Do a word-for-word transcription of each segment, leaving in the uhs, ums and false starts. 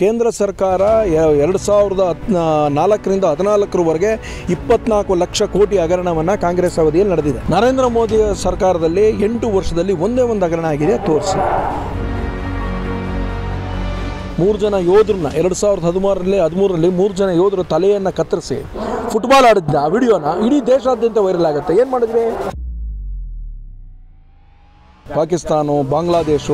ಕೇಂದ್ರ ಸರ್ಕಾರ ಎರಡು ಸಾವಿರದ ಹದಿನಾಲ್ಕರಿಂದ ಹದಿನಾಲ್ಕರವರೆಗೆ ಇಪ್ಪತ್ತನಾಲ್ಕು ಲಕ್ಷ ಕೋಟಿ ಹಗರಣವನ್ನು ಕಾಂಗ್ರೆಸ್ ಅವಧಿಯಲ್ಲಿ ನಡೆದಿದೆ. ನರೇಂದ್ರ ಮೋದಿ ಸರ್ಕಾರದಲ್ಲಿ ಎಂಟು ವರ್ಷದಲ್ಲಿ ಒಂದೇ ಒಂದು ಹಗರಣ ಆಗಿದೆ ತೋರಿಸಿ. ಮೂರು ಜನ ಯೋಧರನ್ನ ಎರಡು ಸಾವಿರದ ಹದಿಮೂರರಲ್ಲಿ ಹದಿಮೂರರಲ್ಲಿ ಮೂರು ಜನ ಯೋಧರು ತಲೆಯನ್ನು ಕತ್ತರಿಸಿ ಫುಟ್ಬಾಲ್ ಆಡಿದ್ದ ಆ ವಿಡಿಯೋನ ಇಡೀ ದೇಶಾದ್ಯಂತ ವೈರಲ್ ಆಗುತ್ತೆ. ಏನು ಮಾಡಿದ್ವಿ? ಪಾಕಿಸ್ತಾನ, ಬಾಂಗ್ಲಾದೇಶ,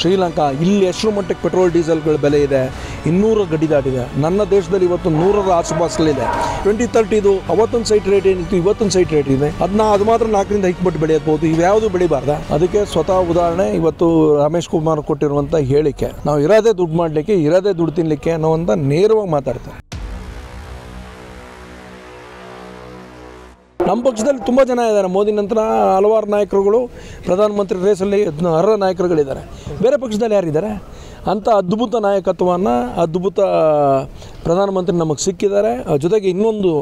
ಶ್ರೀಲಂಕಾ ಇಲ್ಲಿ ಎಷ್ಟು ಮಟ್ಟಕ್ಕೆ ಪೆಟ್ರೋಲ್ ಡೀಸೆಲ್ಗಳ ಬೆಲೆ ಇದೆ? ಇನ್ನೂರು ಗಡಿ ದಾಟಿದೆ. ನನ್ನ ದೇಶದಲ್ಲಿ ಇವತ್ತು ನೂರರ ಆಸುಪಾಸಲ್ಲಿದೆ. ಟ್ವೆಂಟಿ ತರ್ಟಿದು ಅವತ್ತೊಂದು ಸೈಟ್ ರೇಟ್ ಏನಿತ್ತು, ಇವತ್ತೊಂದು ಸೈಟ್ ರೇಟ್ ಇದೆ. ಅದನ್ನ ಅದು ಮಾತ್ರ ನಾಲ್ಕರಿಂದ ಇಕ್ಕಬಿಟ್ಟು ಬೆಳೆಯಬಹುದು, ಇವ್ಯಾವುದು ಬೆಳಿಬಾರ್ದ? ಅದಕ್ಕೆ ಸ್ವತಃ ಉದಾಹರಣೆ ಇವತ್ತು ರಮೇಶ್ ಕುಮಾರ್ ಕೊಟ್ಟಿರುವಂಥ ಹೇಳಿಕೆ, ನಾವು ಇರೋದೇ ದುಡ್ಡು ಮಾಡಲಿಕ್ಕೆ, ಇರೋದೇ ದುಡ್ಡು ತಿನ್ನಲಿಕ್ಕೆ ಅನ್ನೋವಂಥ ನೇರವಾಗಿ ಮಾತಾಡ್ತಾರೆ. ನಮ್ಮ ಪಕ್ಷದಲ್ಲಿ ತುಂಬ ಜನ ಇದ್ದಾರೆ, ಮೋದಿ ನಂತರ ಹಲವಾರು ನಾಯಕರುಗಳು ಪ್ರಧಾನಮಂತ್ರಿ ರೇಸಲ್ಲಿ ಅರ್ಹ ನಾಯಕರುಗಳಿದ್ದಾರೆ. ಬೇರೆ ಪಕ್ಷದಲ್ಲಿ ಯಾರಿದ್ದಾರೆ? ಅಂಥ ಅದ್ಭುತ ನಾಯಕತ್ವವನ್ನು, ಅದ್ಭುತ ಪ್ರಧಾನಮಂತ್ರಿ ನಮಗೆ ಸಿಕ್ಕಿದ್ದಾರೆ. ಜೊತೆಗೆ ಇನ್ನೊಂದು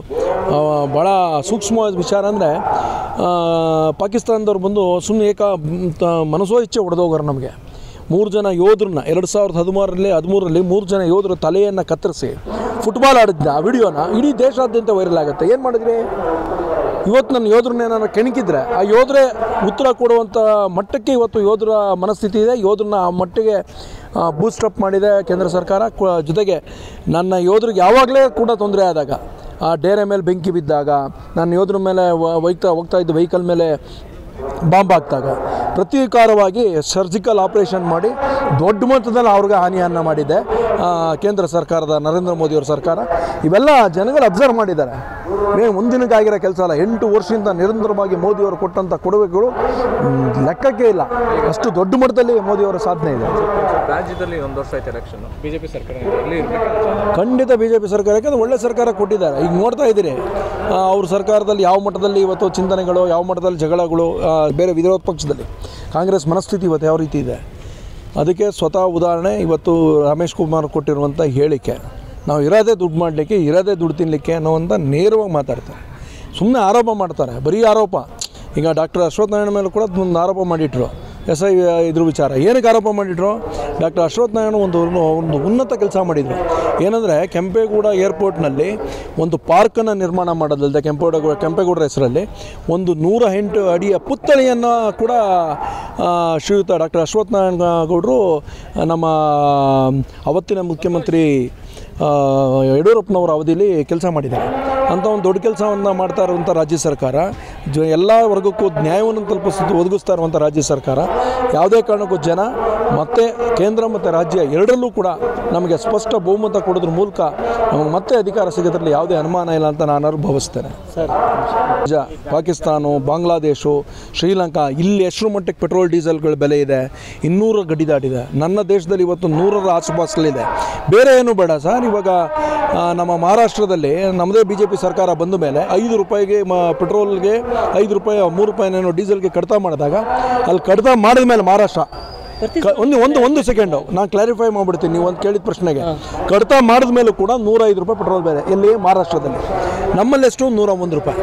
ಭಾಳ ಸೂಕ್ಷ್ಮವಾದ ವಿಚಾರ ಅಂದರೆ, ಪಾಕಿಸ್ತಾನದವ್ರು ಬಂದು ಸುಮ್ಮನೆ ಏಕ ಮನಸೋ ಇಚ್ಛೆ ಹೊಡೆದೋಗೋರು. ನಮಗೆ ಮೂರು ಜನ ಯೋಧರನ್ನ ಎರಡು ಸಾವಿರದ ಹದಿಮೂರರಲ್ಲಿ ಹದಿಮೂರರಲ್ಲಿ ಮೂರು ಜನ ಯೋಧರು ತಲೆಯನ್ನು ಕತ್ತರಿಸಿ ಫುಟ್ಬಾಲ್ ಆಡಿದ್ದ ಆ ವಿಡಿಯೋನ ಇಡೀ ದೇಶಾದ್ಯಂತ ವೈರಲ್ ಆಗುತ್ತೆ. ಏನು ಮಾಡಿದ್ರಿ? ಇವತ್ತು ನನ್ನ ಯೋಧರನ್ನ ಏನಾರು ಕೆಣಕಿದ್ರೆ ಆ ಯೋಧರೇ ಉತ್ತರ ಕೊಡುವಂಥ ಮಟ್ಟಕ್ಕೆ ಇವತ್ತು ಯೋಧರ ಮನಸ್ಥಿತಿ ಇದೆ. ಯೋಧರನ್ನ ಆ ಮಟ್ಟಿಗೆ ಬೂಸ್ಟಪ್ ಮಾಡಿದೆ ಕೇಂದ್ರ ಸರ್ಕಾರ. ಜೊತೆಗೆ ನನ್ನ ಯೋಧರಿಗೆ ಯಾವಾಗಲೇ ಕೂಡ ತೊಂದರೆ ಆದಾಗ, ಆ ಡೇರೆ ಮೇಲೆ ಬೆಂಕಿ ಬಿದ್ದಾಗ, ನನ್ನ ಯೋಧರ ಮೇಲೆ ಹೋಗ್ತಾ ಹೋಗ್ತಾ ಇದ್ದ ವೆಹಿಕಲ್ ಮೇಲೆ ಬಾಂಬ್ ಹಾಕ್ದಾಗ ಪ್ರತೀಕಾರವಾಗಿ ಸರ್ಜಿಕಲ್ ಆಪರೇಷನ್ ಮಾಡಿ ದೊಡ್ಡ ಮಟ್ಟದಲ್ಲಿ ಅವ್ರಿಗೆ ಹಾನಿಯನ್ನು ಮಾಡಿದೆ ಕೇಂದ್ರ ಸರ್ಕಾರದ ನರೇಂದ್ರ ಮೋದಿಯವ್ರ ಸರ್ಕಾರ. ಇವೆಲ್ಲ ಜನಗಳು ಅಬ್ಸರ್ವ್ ಮಾಡಿದ್ದಾರೆ. ಏನು ಒಂದಿನಕ್ಕಾಗಿರೋ ಕೆಲಸ ಅಲ್ಲ. ಎಂಟು ವರ್ಷದಿಂದ ನಿರಂತರವಾಗಿ ಮೋದಿಯವರು ಕೊಟ್ಟಂಥ ಕೊಡುಗೆಗಳು ಲೆಕ್ಕಕ್ಕೆ ಇಲ್ಲ. ಅಷ್ಟು ದೊಡ್ಡ ಮಟ್ಟದಲ್ಲಿ ಮೋದಿಯವರ ಸಾಧನೆ ಇದೆ. ರಾಜ್ಯದಲ್ಲಿ ಒಂದು ವರ್ಷ ಆಯ್ತು ಎಲೆಕ್ಷನ್, ಬಿಜೆಪಿ ಸರ್ಕಾರ ಖಂಡಿತ ಬಿಜೆಪಿ ಸರ್ಕಾರ, ಯಾಕಂದರೆ ಒಳ್ಳೆ ಸರ್ಕಾರ ಕೊಟ್ಟಿದ್ದಾರೆ. ಈಗ ನೋಡ್ತಾ ಇದ್ದೀರಿ ಅವ್ರ ಸರ್ಕಾರದಲ್ಲಿ ಯಾವ ಮಟ್ಟದಲ್ಲಿ ಇವತ್ತು ಚಿಂತನೆಗಳು, ಯಾವ ಮಟ್ಟದಲ್ಲಿ ಜಗಳಗಳು, ಬೇರೆ ವಿರೋಧ ಪಕ್ಷದಲ್ಲಿ ಕಾಂಗ್ರೆಸ್ ಮನಸ್ಥಿತಿ ಇವತ್ತು ಯಾವ ರೀತಿ ಇದೆ. ಅದಕ್ಕೆ ಸ್ವತಃ ಉದಾಹರಣೆ ಇವತ್ತು ರಮೇಶ್ ಕುಮಾರ್ ಕೊಟ್ಟಿರುವಂಥ ಹೇಳಿಕೆ, ನಾವು ಇರೋದೇ ದುಡ್ಡು ಮಾಡಲಿಕ್ಕೆ, ಇರೋದೇ ದುಡ್ಡು ತಿನ್ನಲಿಕ್ಕೆ ಅನ್ನೋವಂಥ ನೇರವಾಗಿ ಮಾತಾಡ್ತಾರೆ. ಸುಮ್ಮನೆ ಆರೋಪ ಮಾಡ್ತಾರೆ, ಬರೀ ಆರೋಪ. ಈಗ ಡಾಕ್ಟರ್ ಅಶ್ವತ್ಥನಾರಾಯಣ ಮೇಲೆ ಕೂಡ ಒಂದು ಆರೋಪ ಮಾಡಿಟ್ರು, ಎಸ್ ಐ ಇದ್ರ ವಿಚಾರ. ಏನಕ್ಕೆ ಆರೋಪ ಮಾಡಿಟ್ರು? ಡಾಕ್ಟರ್ ಅಶ್ವತ್ಥನಾರಾಯಣ ಒಂದು ಒಂದು ಉನ್ನತ ಕೆಲಸ ಮಾಡಿದರು. ಏನಂದರೆ ಕೆಂಪೇಗೌಡ ಏರ್ಪೋರ್ಟ್ನಲ್ಲಿ ಒಂದು ಪಾರ್ಕನ್ನು ನಿರ್ಮಾಣ ಮಾಡೋದಲ್ಲದೆ, ಕೆಂಪೇಗೌಡ ಕೆಂಪೇಗೌಡರ ಹೆಸರಲ್ಲಿ ಒಂದು ನೂರ ಎಂಟು ಅಡಿಯ ಪುತ್ಥಳಿಯನ್ನು ಕೂಡ ಶ್ರೀಯುತ ಡಾಕ್ಟರ್ ಅಶ್ವತ್ಥನಾರಾಯಣ ಗೌಡರು ನಮ್ಮ ಅವತ್ತಿನ ಮುಖ್ಯಮಂತ್ರಿ ಯಡಿಯೂರಪ್ಪನವರ ಅವಧಿಯಲ್ಲಿ ಕೆಲಸ ಮಾಡಿದ್ದಾರೆ. ಅಂಥ ಒಂದು ದೊಡ್ಡ ಕೆಲಸವನ್ನು ಮಾಡ್ತಾ ಇರುವಂಥ ರಾಜ್ಯ ಸರ್ಕಾರ, ಜ ಎಲ್ಲ ವರ್ಗಕ್ಕೂ ನ್ಯಾಯವನ್ನು ತಲುಪಿಸಿದ್ದು ಒದಗಿಸ್ತಾ ಇರುವಂಥ ರಾಜ್ಯ ಸರ್ಕಾರ, ಯಾವುದೇ ಕಾರಣಕ್ಕೂ ಜನ ಮತ್ತು ಕೇಂದ್ರ ಮತ್ತು ರಾಜ್ಯ ಎರಡರಲ್ಲೂ ಕೂಡ ನಮಗೆ ಸ್ಪಷ್ಟ ಬಹುಮತ ಕೊಡೋದ್ರ ಮೂಲಕ ನಮಗೆ ಮತ್ತೆ ಅಧಿಕಾರ ಸಿಗೋದ್ರಲ್ಲಿ ಯಾವುದೇ ಅನುಮಾನ ಇಲ್ಲ ಅಂತ ನಾನು ಅನುಭವಿಸ್ತೇನೆ. ನಿಜ, ಪಾಕಿಸ್ತಾನ, ಬಾಂಗ್ಲಾದೇಶ, ಶ್ರೀಲಂಕಾ ಇಲ್ಲಿ ಎಷ್ಟು ಮಟ್ಟಕ್ಕೆ ಪೆಟ್ರೋಲ್ ಡೀಸೆಲ್ಗಳ ಬೆಲೆ ಇದೆ? ಇನ್ನೂರು ಗಡಿ ದಾಟಿದೆ. ನನ್ನ ದೇಶದಲ್ಲಿ ಇವತ್ತು ನೂರರ ಆಸುಪಾಸಲ್ಲಿದೆ. ಬೇರೆ ಏನು ಬೇಡ ಸರ್, ಇವಾಗ ನಮ್ಮ ಮಹಾರಾಷ್ಟ್ರದಲ್ಲಿ ನಮ್ಮದೇ ಬಿ ಜೆ ಪಿ ಸರ್ಕಾರ ಬಂದ ಮೇಲೆ ಐದು ರೂಪಾಯಿಗೆ ಮ ಪೆಟ್ರೋಲ್ಗೆ ಐದು ರೂಪಾಯಿ ಮೂರು ರೂಪಾಯಿನೇನೋ ಡೀಸೆಲ್ಗೆ ಕಡಿತ ಮಾಡಿದಾಗ, ಅಲ್ಲಿ ಕಡಿತ ಮಾಡಿದ ಮೇಲೆ ಮಹಾರಾಷ್ಟ್ರ ಒಂದು ಒಂದು ಒಂದು ಸೆಕೆಂಡು ನಾನು ಕ್ಲಾರಿಫೈ ಮಾಡಿಬಿಡ್ತೀನಿ ನೀವು ಒಂದು ಕೇಳಿದ ಪ್ರಶ್ನೆಗೆ. ಕಡಿತ ಮಾಡಿದ ಮೇಲೂ ಕೂಡ ನೂರೈದು ರೂಪಾಯಿ ಪೆಟ್ರೋಲ್ ಬೆಲೆ ಇಲ್ಲಿ ಮಹಾರಾಷ್ಟ್ರದಲ್ಲಿ. ನಮ್ಮಲ್ಲೆಷ್ಟು? ನೂರ ಒಂದು ರೂಪಾಯಿ.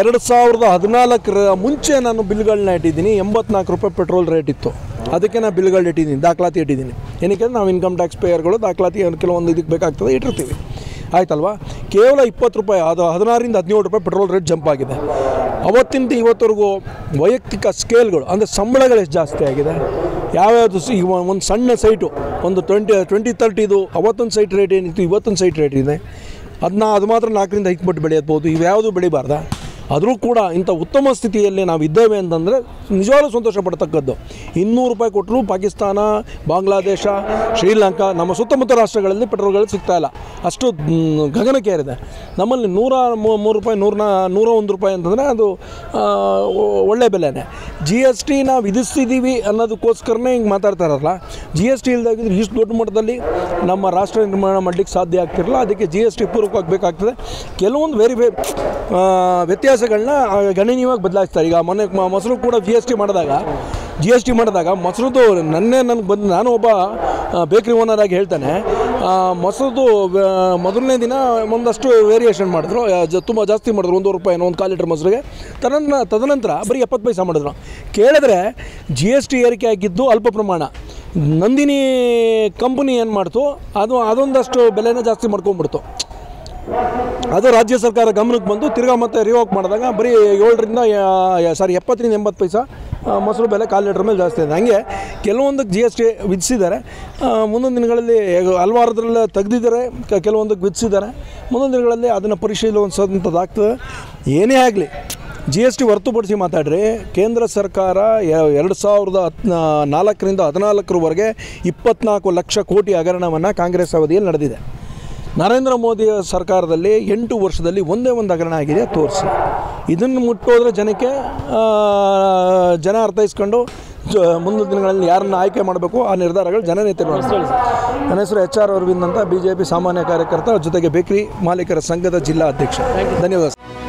ಎರಡು ಸಾವಿರದ ಹದಿನಾಲ್ಕರ ಮುಂಚೆ ನಾನು ಬಿಲ್ಗಳನ್ನ ಇಟ್ಟಿದ್ದೀನಿ, ಎಂಬತ್ನಾಲ್ಕು ರೂಪಾಯಿ ಪೆಟ್ರೋಲ್ ರೇಟ್ ಇತ್ತು. ಅದಕ್ಕೆ ನಾನು ಬಿಲ್ಗಳು ಇಟ್ಟಿದ್ದೀನಿ, ದಾಖಲಾತಿ ಇಟ್ಟಿದ್ದೀನಿ. ಏನಕ್ಕೆ? ನಾವು ಇನ್ಕಮ್ ಟ್ಯಾಕ್ಸ್ ಪೇಯರ್ಗಳು ದಾಖಲಾತಿ ಕೆಲವೊಂದು ಇದಕ್ಕೆ ಬೇಕಾಗ್ತದೆ, ಇಟ್ಟಿರ್ತೀವಿ. ಆಯ್ತಲ್ವಾ? ಕೇವಲ ಇಪ್ಪತ್ತು ರೂಪಾಯಿ, ಅದು ಹದಿನಾರರಿಂದ ಹದಿನೇಳು ರೂಪಾಯಿ ಪೆಟ್ರೋಲ್ ರೇಟ್ ಜಂಪ್ ಆಗಿದೆ. ಅವತ್ತಿಂದ ಇವತ್ತರೆಗೂ ವೈಯಕ್ತಿಕ ಸ್ಕೇಲ್ಗಳು ಅಂದರೆ ಸಂಬಳಗಳು ಎಷ್ಟು ಜಾಸ್ತಿ ಆಗಿದೆ? ಯಾವ್ಯಾವುದು? ಈಗ ಒಂದು ಸಣ್ಣ ಸೈಟು ಒಂದು ಟ್ವೆಂಟಿ ಟ್ವೆಂಟಿ ತರ್ಟಿದು ಅವತ್ತೊಂದು ಸೈಟ್ ರೇಟ್ ಏನಿತ್ತು, ಇವತ್ತೊಂದು ಸೈಟ್ ರೇಟ್ ಇದೆ. ಅದನ್ನ ಅದು ಮಾತ್ರ ನಾಲ್ಕರಿಂದ ಇಕ್ಕಬಿಟ್ಟು ಬೆಳೆಯಬಹುದು, ಇವ್ಯಾವುದು ಬೆಳಿಬಾರ್ದಾ? ಆದರೂ ಕೂಡ ಇಂಥ ಉತ್ತಮ ಸ್ಥಿತಿಯಲ್ಲಿ ನಾವು ಇದ್ದೇವೆ ಅಂತಂದರೆ ನಿಜವಾಗ್ಲೂ ಸಂತೋಷ ಪಡ್ತಕ್ಕದ್ದು. ಇನ್ನೂರು ರೂಪಾಯಿ ಕೊಟ್ಟರು ಪಾಕಿಸ್ತಾನ, ಬಾಂಗ್ಲಾದೇಶ, ಶ್ರೀಲಂಕಾ ನಮ್ಮ ಸುತ್ತಮುತ್ತ ರಾಷ್ಟ್ರಗಳಲ್ಲಿ ಪೆಟ್ರೋಲ್ಗಳು ಸಿಗ್ತಾಯಿಲ್ಲ, ಅಷ್ಟು ಗಗನಕ್ಕೇರಿದೆ. ನಮ್ಮಲ್ಲಿ ನೂರ ಮೂರು ರೂಪಾಯಿ ನೂರನ್ನ ನೂರ ಒಂದು ರೂಪಾಯಿ ಅಂತಂದರೆ ಅದು ಒಳ್ಳೆ ಬೆಲೆನೇ. ಜಿ ಎಸ್ ಟಿ ನಾವು ವಿಧಿಸ್ತಿದ್ದೀವಿ ಅನ್ನೋದಕ್ಕೋಸ್ಕರನೇ ಹಿಂಗೆ ಮಾತಾಡ್ತಾ ಇರಲ್ಲ. ಜಿ ಎಸ್ ಟಿ ಇಲ್ಲದಾಗಿದ್ರೆ ಇಷ್ಟು ದೊಡ್ಡ ಮಟ್ಟದಲ್ಲಿ ನಮ್ಮ ರಾಷ್ಟ್ರ ನಿರ್ಮಾಣ ಮಾಡಲಿಕ್ಕೆ ಸಾಧ್ಯ ಆಗ್ತಿರಲ್ಲ. ಅದಕ್ಕೆ ಜಿ ಎಸ್ ಟಿ ಪೂರಕವಾಗಬೇಕಾಗ್ತದೆ. ಕೆಲವೊಂದು ವೆರಿಫೈ ವ್ಯತ್ಯಾಸಗಳನ್ನ ಗಣನೀಯವಾಗಿ ಬದಲಾಯಿಸ್ತಾರೆ. ಈಗ ಮೊನ್ನೆ ಮೊಸರು ಕೂಡ ಜಿ ಎಸ್ ಟಿ ಮಾಡಿದಾಗ ಜಿ ಎಸ್ ಟಿ ಮಾಡಿದಾಗ ಮೊಸರುದು ನನ್ನೇ ನನಗೆ ಬಂದು, ನಾನು ಒಬ್ಬ ಬೇಕ್ರಿ ಓನರಾಗಿ ಹೇಳ್ತಾನೆ, ಮೊಸರುದು ಮೊದಲನೇ ದಿನ ಒಂದಷ್ಟು ವೇರಿಯೇಷನ್ ಮಾಡಿದ್ರು, ತುಂಬ ಜಾಸ್ತಿ ಮಾಡಿದ್ರು, ಒಂದೂವರೆ ರೂಪಾಯಿನೋ ಒಂದು ಕಾಲು ಲೀಟ್ರ್ ಮೊಸರಿಗೆ. ತನ್ನ ತದನಂತರ ಬರೀ ಎಪ್ಪತ್ತು ಪೈಸೆ ಮಾಡಿದ್ರು. ಕೇಳಿದ್ರೆ ಜಿ ಎಸ್ ಟಿ ಏರಿಕೆ ಆಗಿದ್ದು ಅಲ್ಪ ಪ್ರಮಾಣ. ನಂದಿನಿ ಕಂಪನಿ ಏನು ಮಾಡ್ತು ಅದು ಅದೊಂದಷ್ಟು ಬೆಲೆನ ಜಾಸ್ತಿ ಮಾಡ್ಕೊಂಡ್ಬಿಡ್ತು. ಅದು ರಾಜ್ಯ ಸರ್ಕಾರ ಗಮನಕ್ಕೆ ಬಂದು ತಿರ್ಗಾ ಮತ್ತೆ ರಿವೋಕ್ ಮಾಡಿದಾಗ ಬರೀ ಏಳರಿಂದ ಸಾರಿ ಎಪ್ಪತ್ತರಿಂದ ಎಂಬತ್ತು ಪೈಸಾ ಮೊಸರು ಬೆಲೆ ಕಾಲು ಲೀಟ್ರ್ ಮೇಲೆ ಜಾಸ್ತಿ ಇದೆ. ಹಾಗೆ ಕೆಲವೊಂದಕ್ಕೆ ಜಿ ಎಸ್ ಟಿ ವಿಧಿಸಿದ್ದಾರೆ, ಮುಂದೊಂದು ದಿನಗಳಲ್ಲಿ ಹಲವಾರದ್ರಲ್ಲ ತೆಗೆದಿದ್ದಾರೆ, ಕೆಲವೊಂದಕ್ಕೆ ವಿಧಿಸಿದ್ದಾರೆ. ಮುಂದೊಂದು ದಿನಗಳಲ್ಲಿ ಅದನ್ನು ಪರಿಶೀಲಿಸುವಂಥದ್ದಾಗ್ತದೆ. ಏನೇ ಆಗಲಿ ಜಿ ಎಸ್ ಟಿ ಹೊರತುಪಡಿಸಿ ಮಾತಾಡ್ರಿ, ಕೇಂದ್ರ ಸರ್ಕಾರ ಎರಡು ಸಾವಿರದ ಹತ್ತು ನಾಲ್ಕರಿಂದ ಹದಿನಾಲ್ಕರವರೆಗೆ ಇಪ್ಪತ್ತ್ನಾಲ್ಕು ಲಕ್ಷ ಕೋಟಿ ಹಗರಣವನ್ನು ಕಾಂಗ್ರೆಸ್ ಅವಧಿಯಲ್ಲಿ ನಡೆದಿದೆ. ನರೇಂದ್ರ ಮೋದಿ ಸರ್ಕಾರದಲ್ಲಿ ಎಂಟು ವರ್ಷದಲ್ಲಿ ಒಂದೇ ಒಂದು ಹಗರಣ ಆಗಿದೆ ತೋರಿಸಿ. ಇದನ್ನು ಮುಟ್ಟೋದ್ರೆ ಜನಕ್ಕೆ ಜನ ಅರ್ಥೈಸ್ಕೊಂಡು ಮುಂದಿನ ದಿನಗಳಲ್ಲಿ ಯಾರನ್ನು ಆಯ್ಕೆ ಮಾಡಬೇಕು ಆ ನಿರ್ಧಾರಗಳು ಜನನೇ ತೀರ್ಮಾನಿಸ್ತಾರೆ. ನನ್ನ ಹೆಸರು ಎಚ್ ಆರ್ ಅರವಿಂದ್ ಅಂತ, ಬಿ ಜೆ ಪಿ ಸಾಮಾನ್ಯ ಕಾರ್ಯಕರ್ತ, ಜೊತೆಗೆ ಬೇಕರಿ ಮಾಲೀಕರ ಸಂಘದ ಜಿಲ್ಲಾ ಅಧ್ಯಕ್ಷ. ಧನ್ಯವಾದ.